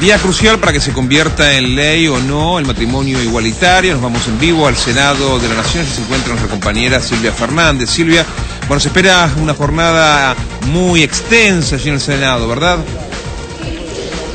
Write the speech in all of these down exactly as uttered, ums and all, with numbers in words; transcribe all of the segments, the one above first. Día crucial para que se convierta en ley o no el matrimonio igualitario. Nos vamos en vivo al Senado de la Nación. Se encuentra nuestra compañera Silvia Fernández. Silvia, bueno, se espera una jornada muy extensa allí en el Senado, ¿verdad?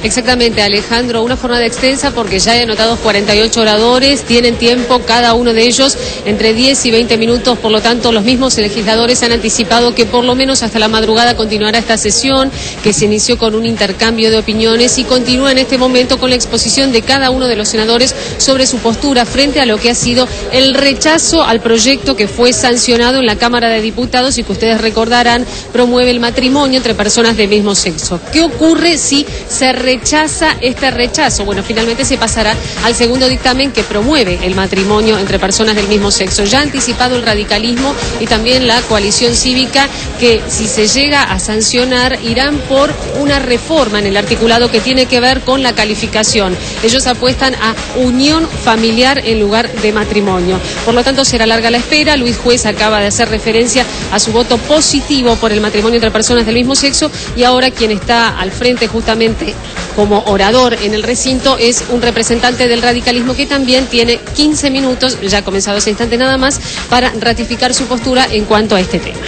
Exactamente, Alejandro, una jornada extensa porque ya hay anotados cuarenta y ocho oradores, tienen tiempo cada uno de ellos entre diez y veinte minutos, por lo tanto los mismos legisladores han anticipado que por lo menos hasta la madrugada continuará esta sesión, que se inició con un intercambio de opiniones y continúa en este momento con la exposición de cada uno de los senadores sobre su postura frente a lo que ha sido el rechazo al proyecto que fue sancionado en la Cámara de Diputados y que ustedes recordarán promueve el matrimonio entre personas del mismo sexo. ¿Qué ocurre si se rechaza? rechaza este rechazo? Bueno, finalmente se pasará al segundo dictamen que promueve el matrimonio entre personas del mismo sexo. Ya ha anticipado el radicalismo y también la coalición cívica que si se llega a sancionar irán por una reforma en el articulado que tiene que ver con la calificación. Ellos apuestan a unión familiar en lugar de matrimonio. Por lo tanto, será larga la espera. Luis Juez acaba de hacer referencia a su voto positivo por el matrimonio entre personas del mismo sexo y ahora quien está al frente justamente como orador en el recinto es un representante del radicalismo que también tiene quince minutos, ya ha comenzado ese instante nada más, para ratificar su postura en cuanto a este tema.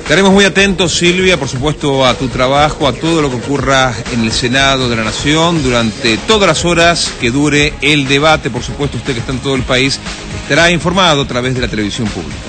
Estaremos muy atentos, Silvia, por supuesto, a tu trabajo, a todo lo que ocurra en el Senado de la Nación durante todas las horas que dure el debate. Por supuesto, usted que está en todo el país estará informado a través de la televisión pública.